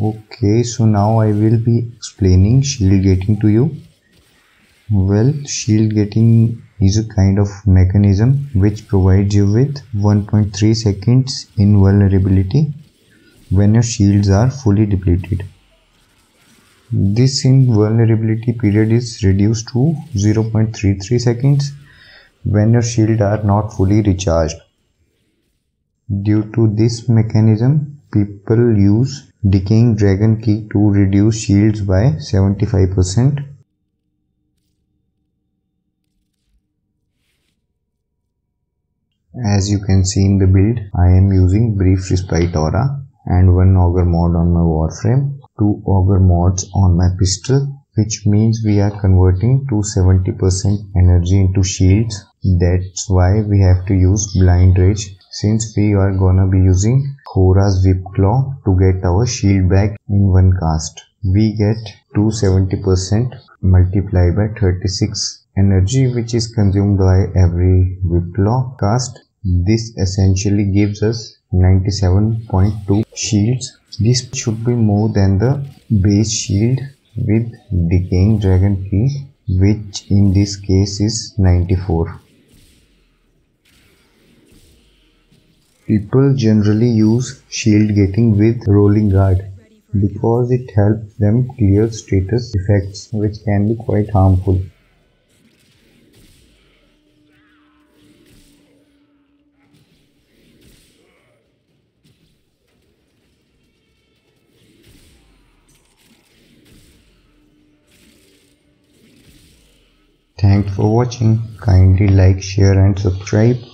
Okay, so now I will be explaining shield gating to you. Well, shield gating is a kind of mechanism which provides you with 1.3 seconds invulnerability when your shields are fully depleted. This invulnerability period is reduced to 0.33 seconds when your shields are not fully recharged. Due to this mechanism, people use Decaying Dragon Key to reduce shields by 75%. As you can see in the build, I am using Brief Respite aura and one Augur mod on my Warframe, two Augur mods on my pistol, which means we are converting to 70% energy into shields. That's why we have to use blind rage, since we are gonna be using Hora's whip claw to get our shield back in one cast. We get 270% multiplied by 36 energy, which is consumed by every whip claw cast. This essentially gives us 97.2 shields. This should be more than the base shield with Decaying Dragon Key, which in this case is 94. People generally use shield gating with rolling guard because it helps them clear status effects, which can be quite harmful. Thanks for watching. Kindly like, share and subscribe.